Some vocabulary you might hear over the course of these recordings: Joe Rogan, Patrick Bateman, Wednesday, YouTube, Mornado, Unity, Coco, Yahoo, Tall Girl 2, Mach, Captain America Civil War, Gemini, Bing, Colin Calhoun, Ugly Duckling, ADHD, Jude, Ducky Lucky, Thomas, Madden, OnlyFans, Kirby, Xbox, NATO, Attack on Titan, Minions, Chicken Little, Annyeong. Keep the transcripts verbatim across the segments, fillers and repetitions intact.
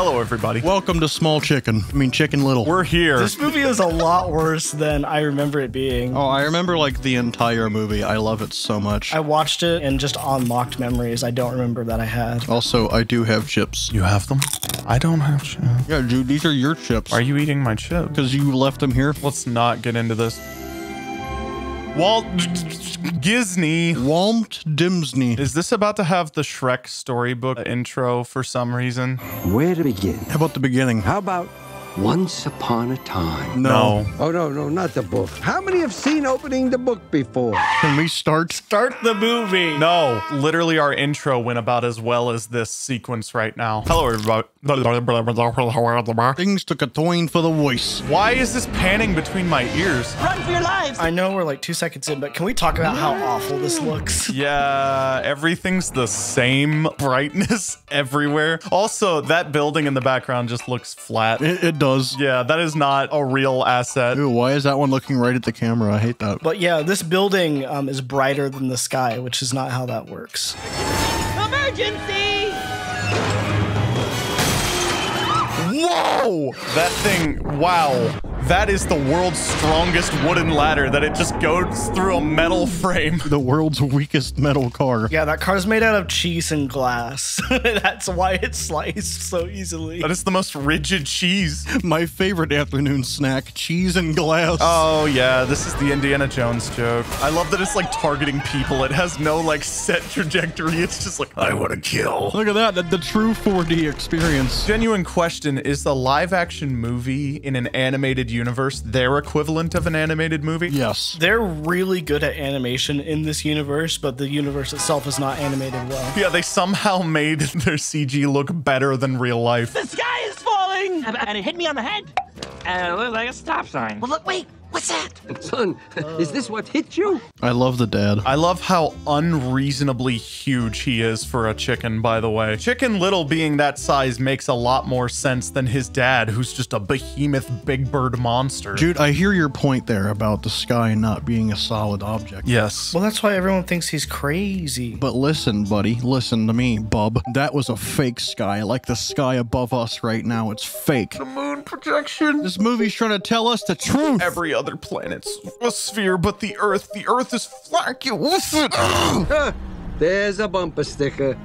Hello, everybody. Welcome to Small Chicken. I mean, Chicken Little. We're here. This movie is a lot worse than I remember it being. Oh, I remember like the entire movie. I love it so much. I watched it and just unlocked memories I don't remember that I had. Also, I do have chips. You have them? I don't have chips. Yeah, dude, these are your chips. Are you eating my chips? Because you left them here. Let's not get into this. Walt Disney. Walt Disney. Is this about to have the Shrek storybook intro for some reason? Where to begin? How about the beginning? How about Once Upon a Time? No. no. Oh, no, no, not the book. How many have seen opening the book before? Can we start? Start the movie. No, literally our intro went about as well as this sequence right now. Hello, everybody. Things took a toin for the voice. Why is this panning between my ears? Run for your lives. I know we're like two seconds in, but can we talk about how awful this looks? Yeah, everything's the same brightness everywhere. Also, that building in the background just looks flat. It, it does. Yeah, that is not a real asset. Ew, why is that one looking right at the camera? I hate that. But yeah, this building um, is brighter than the sky, which is not how that works. Emergency! Whoa! That thing, wow. That is the world's strongest wooden ladder that it just goes through a metal frame. The world's weakest metal car. Yeah, that car's made out of cheese and glass. That's why it's sliced so easily. That is the most rigid cheese. My favorite afternoon snack, cheese and glass. Oh yeah, this is the Indiana Jones joke. I love that it's like targeting people. It has no like set trajectory. It's just like, I want to kill. Look at that, the, the true four D experience. Genuine question, is the live action movie in an animated universe their equivalent of an animated movie? Yes. They're really good at animation in this universe, but the universe itself is not animated well. Yeah, they somehow made their C G look better than real life. The sky is falling! And it hit me on the head. And it looked like a stop sign. Well, look, wait. What's that? Son, uh, is this what hit you? I love the dad. I love how unreasonably huge he is for a chicken, by the way. Chicken Little being that size makes a lot more sense than his dad, who's just a behemoth big bird monster. Dude, I hear your point there about the sky not being a solid object. Yes. Well, that's why everyone thinks he's crazy. But listen, buddy, listen to me, bub. That was a fake sky. Like the sky above us right now, it's fake. The moon projection. This movie's trying to tell us the truth. Every other planets a sphere, but the earth the earth is flat. You listen. There's a bumper sticker.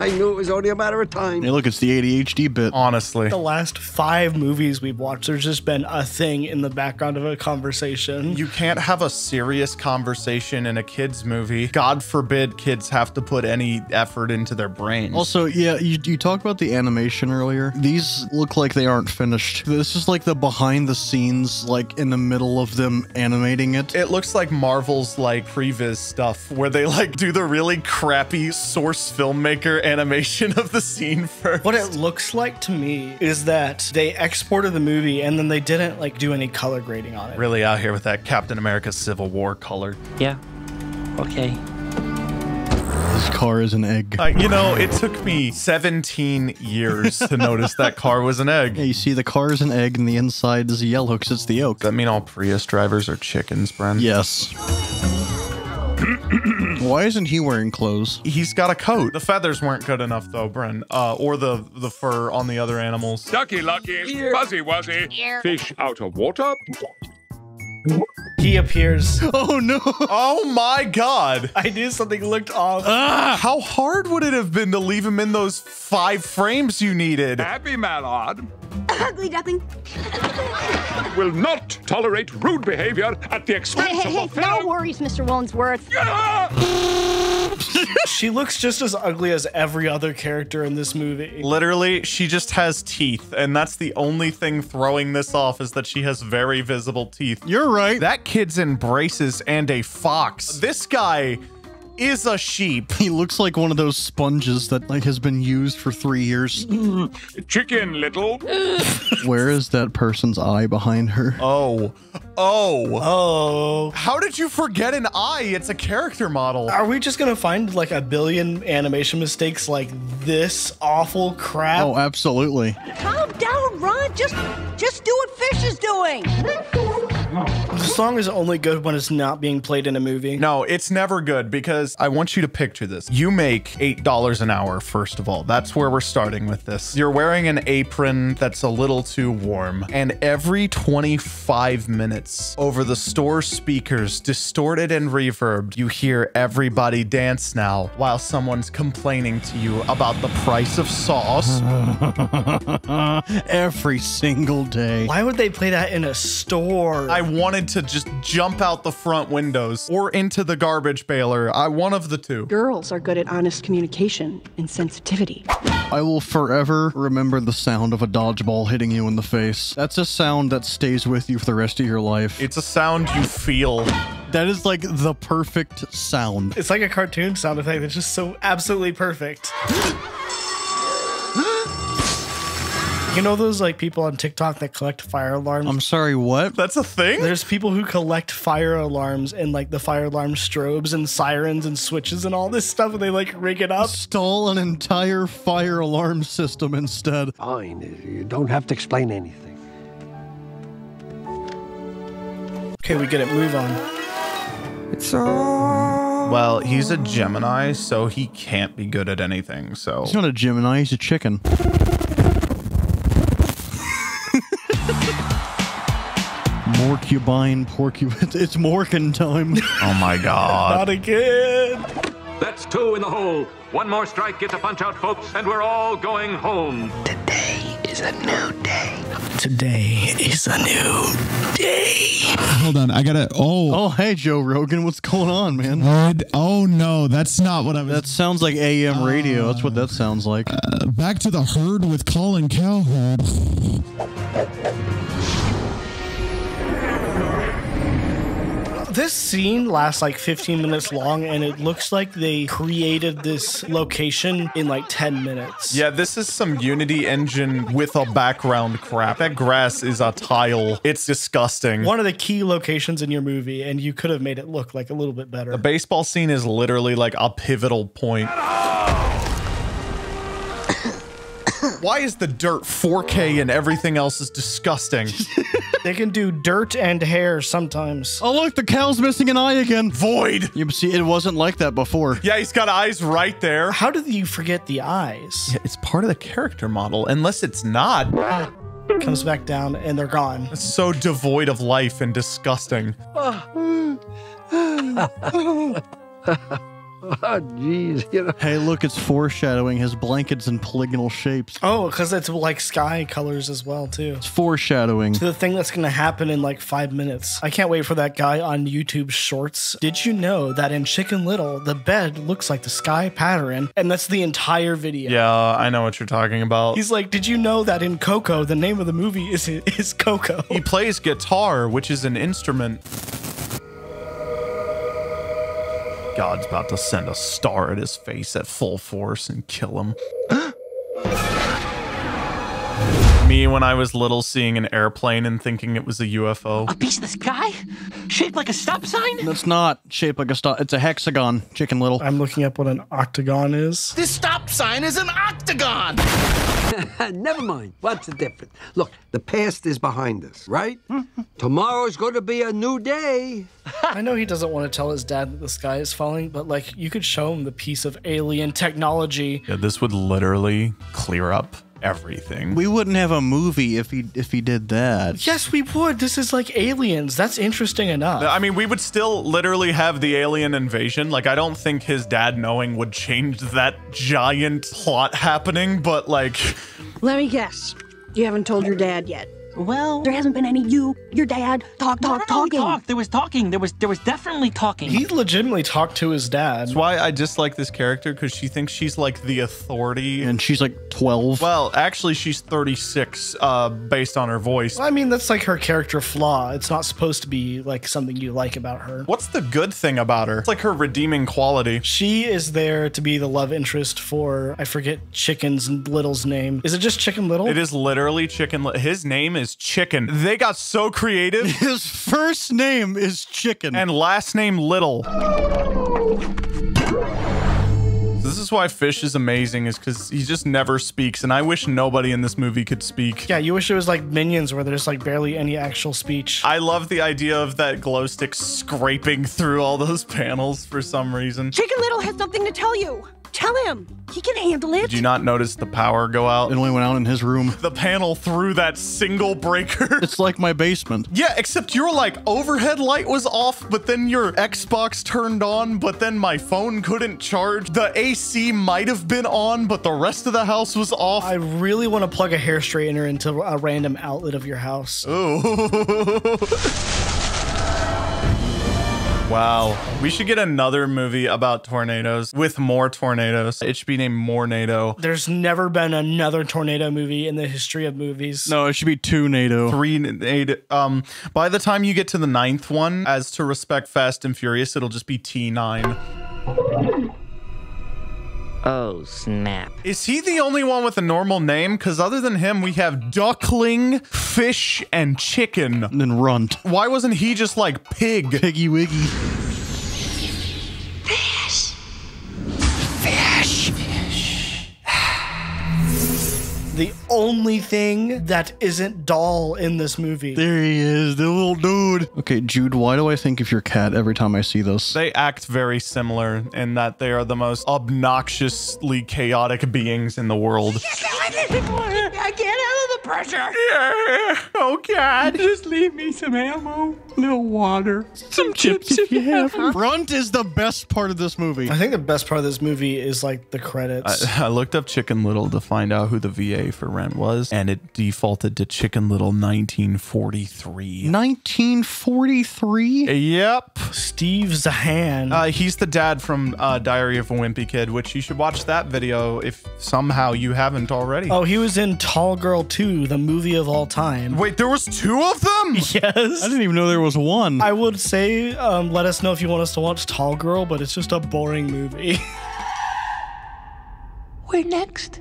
I knew it was only a matter of time. Hey, look, it's the A D H D bit. Honestly, the last five movies we've watched, there's just been a thing in the background of a conversation. You can't have a serious conversation in a kid's movie. God forbid kids have to put any effort into their brains. Also, yeah, you, you talked about the animation earlier. These look like they aren't finished. This is like the behind the scenes, like in the middle of them animating it. It looks like Marvel's like previs stuff where they like do the really crappy source filmmaking animation of the scene first. What it looks like to me is that they exported the movie and then they didn't like do any color grading on it. Really out here with that Captain America Civil War color. Yeah. Okay. This car is an egg. Uh, you know, it took me seventeen years to notice that car was an egg. Yeah, you see the car is an egg and the inside is yellow because it's the yolk. Does that mean all Prius drivers are chickens, Bren? Yes. Why isn't he wearing clothes? He's got a coat. The feathers weren't good enough though, Bren. Uh, or the, the fur on the other animals. Ducky Lucky, Fuzzy Wuzzy, fish out of water. He appears. Oh no. Oh my God. I knew something looked off. Ugh, how hard would it have been to leave him in those five frames you needed? Happy Mallard. Ugly duckling. Will not tolerate rude behavior at the expense hey, hey, hey, of a fellow. No worries, Mister Wandsworth. She looks just as ugly as every other character in this movie. Literally, she just has teeth, and that's the only thing throwing this off is that she has very visible teeth. You're right. That kid's in braces and a fox. This guy is a sheep. He looks like one of those sponges that like has been used for three years. Chicken Little. Where is that person's eye behind her? Oh, oh, oh. How did you forget an eye? It's a character model. Are we just gonna find like a billion animation mistakes like this awful crap? Oh, absolutely. Calm down, Ron. Just, just do what Fish is doing. The song is only good when it's not being played in a movie. No, it's never good, because I want you to picture this. You make eight dollars an hour, first of all. That's where we're starting with this. You're wearing an apron that's a little too warm, and every twenty-five minutes over the store speakers, distorted and reverbed, you hear Everybody Dance Now while someone's complaining to you about the price of sauce. Every single day. Why would they play that in a store? I wanted to just jump out the front windows or into the garbage baler. I one of the two. Girls are good at honest communication and sensitivity. I will forever remember the sound of a dodgeball hitting you in the face. That's a sound that stays with you for the rest of your life. It's a sound you feel. That is like the perfect sound. It's like a cartoon sound effect. It's just so absolutely perfect. You know those like people on TikTok that collect fire alarms? I'm sorry, what? That's a thing? There's people who collect fire alarms and like the fire alarm strobes and sirens and switches and all this stuff, and they like rig it up. Install an entire fire alarm system instead. Fine, you don't have to explain anything. Okay, we get it, move on. It's all... Well, he's a Gemini, so he can't be good at anything, so... He's not a Gemini, he's a chicken. Morcubine, porcupine. It's Morkin time. Oh my god. Not again. That's two in the hole. One more strike gets a punch out, folks, and we're all going home. Today is a new day. Today is a new day. Hold on, I gotta. Oh. Oh, hey, Joe Rogan, what's going on, man? Uh, oh no, that's not what I was. That sounds like A M uh, radio. That's what that sounds like. Uh, back to the herd with Colin Calhoun. This scene lasts like fifteen minutes long, and it looks like they created this location in like ten minutes. Yeah, this is some Unity engine with a background crap. That grass is a tile. It's disgusting. One of the key locations in your movie, and you could have made it look like a little bit better. The baseball scene is literally like a pivotal point. Why is the dirt four K and everything else is disgusting? They can do dirt and hair sometimes. Oh, look, the cow's missing an eye again. Void. You see, it wasn't like that before. Yeah, he's got eyes right there. How did you forget the eyes? Yeah, it's part of the character model, unless it's not. Comes back down and they're gone. It's so devoid of life and disgusting. Oh, geez. You know. Hey, look, it's foreshadowing. His blanket's in polygonal shapes. Oh, because it's like sky colors as well, too. It's foreshadowing. To the thing that's going to happen in like five minutes. I can't wait for that guy on YouTube Shorts. Did you know that in Chicken Little, the bed looks like the sky pattern? And that's the entire video. Yeah, I know what you're talking about. He's like, did you know that in Coco, the name of the movie is, is Coco? He plays guitar, which is an instrument. God's about to send a star at his face at full force and kill him. Me, when I was little, seeing an airplane and thinking it was a U F O. A piece of the sky? Shaped like a stop sign? That's not shaped like a stop. It's a hexagon, Chicken Little. I'm looking up what an octagon is. This stop sign is an octagon! Never mind. What's the difference? Look, the past is behind us, right? Tomorrow's going to be a new day. I know he doesn't want to tell his dad that the sky is falling, but, like, you could show him the piece of alien technology. Yeah, this would literally clear up everything. We wouldn't have a movie if he if he did that. Yes, we would. This is like Aliens. That's interesting enough. I mean, we would still literally have the alien invasion. Like, I don't think his dad knowing would change that giant plot happening, but like... Let me guess. You haven't told your dad yet. Well, there hasn't been any you, your dad, talk, talk, no, talking. Talk. There was talking. There was there was definitely talking. He legitimately talked to his dad. That's why I dislike this character, because she thinks she's like the authority. And she's like twelve. Well, actually, she's thirty-six uh, based on her voice. Well, I mean, that's like her character flaw. It's not supposed to be like something you like about her. What's the good thing about her? It's like her redeeming quality. She is there to be the love interest for, I forget Chicken's Little's name. Is it just Chicken Little? It is literally Chicken Little. His name is... is Chicken. They got so creative. His first name is Chicken. And last name Little. This is why Fish is amazing, is because he just never speaks, and I wish nobody in this movie could speak. Yeah, you wish it was like Minions, where there's like barely any actual speech. I love the idea of that glow stick scraping through all those panels for some reason. Chicken Little has something to tell you. Tell him. He can handle it. Did you not notice the power go out? It only went out in his room. The panel through that single breaker. It's like my basement. Yeah, except your like overhead light was off, but then your Xbox turned on, but then my phone couldn't charge. The A C might have been on, but the rest of the house was off. I really want to plug a hair straightener into a random outlet of your house. Ooh. Wow. We should get another movie about tornadoes with more tornadoes. It should be named Mornado. There's never been another tornado movie in the history of movies. No, it should be two NATO. Three NATO. Um, by the time you get to the ninth one, as to respect Fast and Furious, it'll just be T nine. Oh, snap. Is he the only one with a normal name? Because other than him, we have Duckling, Fish, and Chicken. And then Runt. Why wasn't he just like Pig? Piggy Wiggy. Fish. Fish. Fish. The only thing that isn't Doll in this movie. There he is, the little dude. Okay, Jude, why do I think of your cat every time I see this? They act very similar in that they are the most obnoxiously chaotic beings in the world. Just let me I can't handle the pressure. Yeah. Oh, God. Just leave me some ammo, a little water, some chips if you have. Brunt is the best part of this movie. I think the best part of this movie is like the credits. I, I looked up Chicken Little to find out who the V A for rent was, and it defaulted to Chicken Little nineteen forty-three. nineteen forty-three? Yep. Steve Zahn. Uh, he's the dad from uh, Diary of a Wimpy Kid, which you should watch that video if somehow you haven't already. Oh, he was in Tall Girl two, the movie of all time. Wait, there was two of them? Yes. I didn't even know there was one. I would say um, let us know if you want us to watch Tall Girl, but it's just a boring movie. We're next.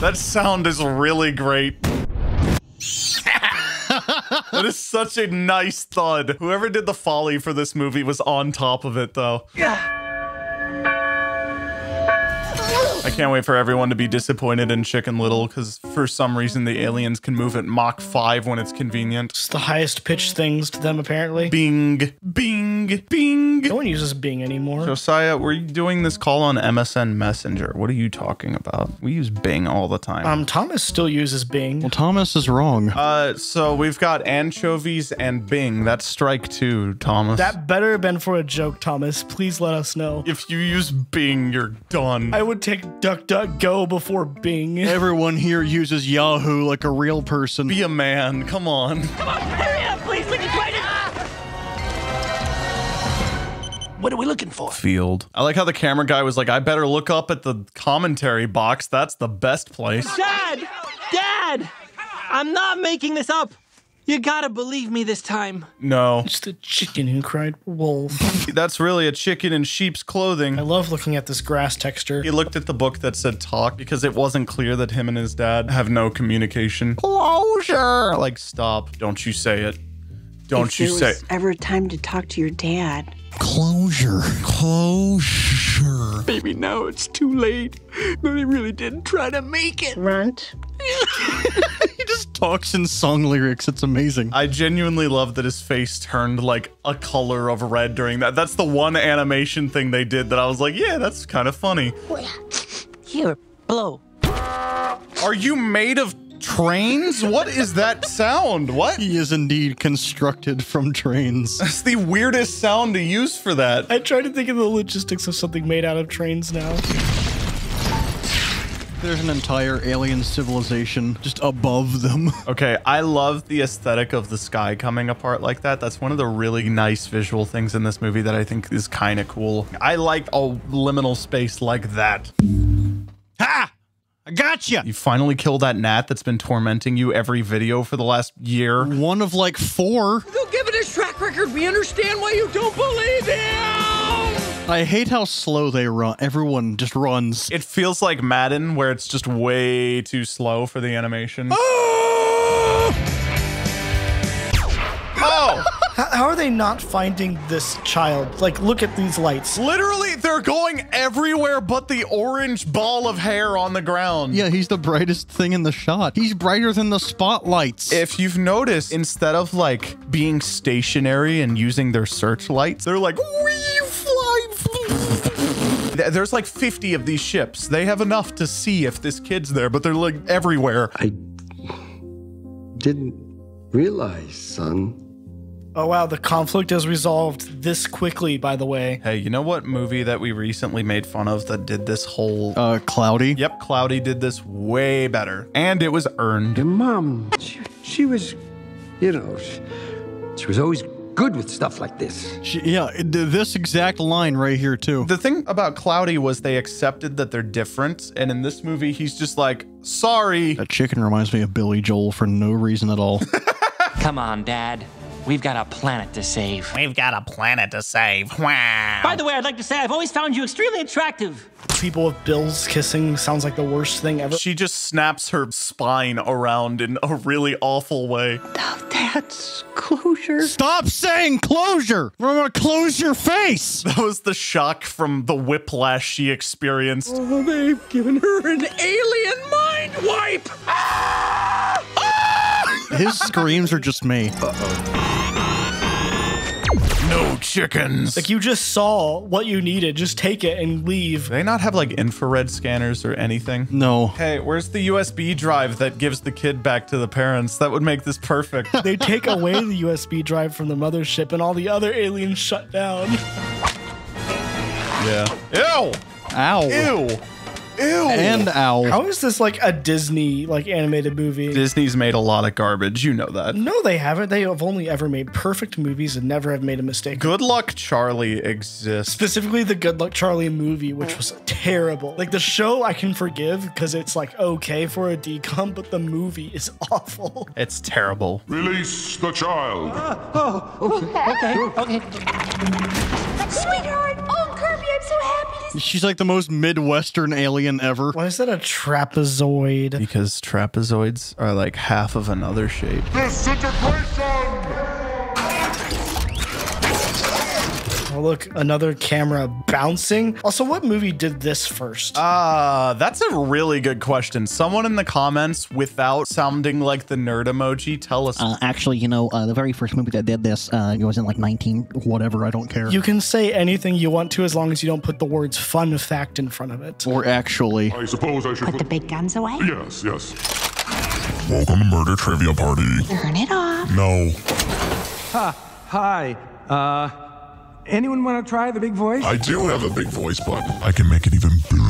That sound is really great. That is such a nice thud. Whoever did the folly for this movie was on top of it, though. Yeah. I can't wait for everyone to be disappointed in Chicken Little, because for some reason the aliens can move at Mach five when it's convenient. It's the highest pitched things to them, apparently. Bing. Bing. Bing. No one uses Bing anymore. Josiah, we're doing this call on M S N Messenger. What are you talking about? We use Bing all the time. Um, Thomas still uses Bing. Well, Thomas is wrong. Uh, so we've got anchovies and Bing. That's strike two, Thomas. That better have been for a joke, Thomas. Please let us know. If you use Bing, you're done. I would take DuckDuckGo before Bing. Everyone here uses Yahoo like a real person. Be a man. Come on. Come on, hurry up, please. Look at right now. What are we looking for? Field. I like how the camera guy was like, I better look up at the commentary box. That's the best place. Dad! Dad! I'm not making this up. You gotta believe me this time. No. It's the chicken who cried wolf. That's really a chicken in sheep's clothing. I love looking at this grass texture. He looked at the book that said talk because it wasn't clear that him and his dad have no communication. Closure! Like, stop. Don't you say it. Don't if you say it. If there was ever time to talk to your dad. Closure. Closure. Baby, now it's too late. No, they really didn't try to make it. Runt. He just talks in song lyrics. It's amazing. I genuinely love that his face turned like a color of red during that. That's the one animation thing they did that I was like, yeah, that's kind of funny. Here, blow. Are you made of trains? What is that sound? What? He is indeed constructed from trains. That's the weirdest sound to use for that. I try to think of the logistics of something made out of trains now. There's an entire alien civilization just above them. Okay, I love the aesthetic of the sky coming apart like that. That's one of the really nice visual things in this movie that I think is kind of cool. I like a liminal space like that. Ha! I gotcha! You finally kill that gnat that's been tormenting you every video for the last year. One of like four. They'll give it his track record. We understand why you don't believe him! I hate how slow they run. Everyone just runs. It feels like Madden, where it's just way too slow for the animation. Oh! Oh! How, how are they not finding this child? Like, look at these lights. Literally, they're going everywhere but the orange ball of hair on the ground. Yeah, he's the brightest thing in the shot. He's brighter than the spotlights. If you've noticed, instead of like being stationary and using their searchlights, they're like, wee fly. There's like fifty of these ships. They have enough to see if this kid's there, but they're like everywhere. I didn't realize, son. Oh, wow. The conflict is resolved this quickly, by the way. Hey, you know what movie that we recently made fun of that did this whole... Uh, Cloudy? Yep, Cloudy did this way better. And it was earned. Your mom, she, she was, you know, she, she was always... good with stuff like this. She, yeah, this exact line right here, too. The thing about Cloudy was they accepted that they're different, and in this movie, he's just like, sorry. That chicken reminds me of Billy Joel for no reason at all. Come on, Dad. We've got a planet to save. We've got a planet to save. Wow. By the way, I'd like to say I've always found you extremely attractive. People with bills kissing sounds like the worst thing ever. She just snaps her spine around in a really awful way. Oh, that's closure. Stop saying closure. We're gonna close your face. That was the shock from the whiplash she experienced. Oh, they've given her an alien mind wipe. Ah! Ah! His screams are just me. Uh-oh. No chickens. Like, you just saw what you needed. Just take it and leave. Do they not have, like, infrared scanners or anything? No. Hey, where's the U S B drive that gives the kid back to the parents? That would make this perfect. They take away the U S B drive from the mothership and all the other aliens shut down. Yeah. Ew! Ow. Ew! Ew. And ow. How is this like a Disney like animated movie? Disney's made a lot of garbage. You know that. No, they haven't. They have only ever made perfect movies and never have made a mistake. Good Luck Charlie exists. Specifically the Good Luck Charlie movie, which was terrible. Like the show I can forgive because it's like okay for a decom, but the movie is awful. It's terrible. Release the child. Uh, oh, okay. Okay. Okay. Sweetheart. Oh, Kirby, I'm so happy. She's like the most Midwestern alien ever. Why is that a trapezoid? Because trapezoids are like half of another shape. Oh, look, another camera bouncing. Also, what movie did this first? Ah, uh, that's a really good question. Someone in the comments, without sounding like the nerd emoji, tell us. Uh, actually, you know, uh, the very first movie that did this, uh, it was in like nineteen, whatever, I don't care. You can say anything you want to as long as you don't put the words fun fact in front of it. Or actually. I suppose I should put, put the big guns away? Yes, yes. Welcome to Murder Trivia Party. Turn it off. No. Ha, hi, uh... anyone want to try the big voice? I do have a big voice, but I can make it even bigger.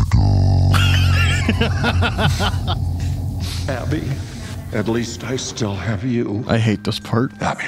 Abby, at least I still have you. I hate this part. Abby.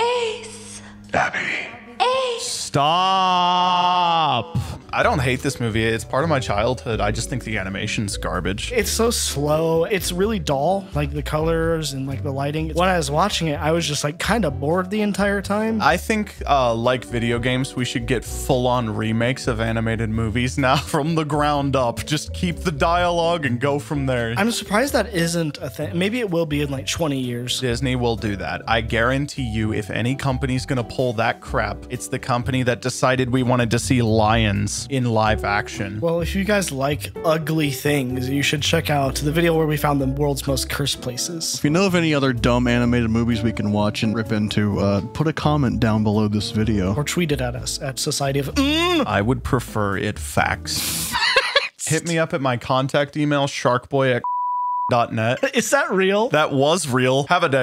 Ace. Abby. Ace. Stop. I don't hate this movie. It's part of my childhood. I just think the animation's garbage. It's so slow. It's really dull, like the colors and like the lighting. When I was watching it, I was just like kind of bored the entire time. I think uh, like video games, we should get full-on remakes of animated movies now from the ground up. Just keep the dialogue and go from there. I'm surprised that isn't a thing. Maybe it will be in like twenty years. Disney will do that. I guarantee you if any company's gonna pull that crap, it's the company that decided we wanted to see lions in live action. Well, if you guys like ugly things, you should check out the video where we found the world's most cursed places. If you know of any other dumb animated movies we can watch and rip into, uh, put a comment down below this video. Or tweet it at us at Society of mm. I would prefer it facts. Hit me up at my contact email, sharkboy at dot net. Is that real? That was real. Have a day.